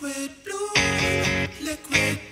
Liquid blue, liquid blue.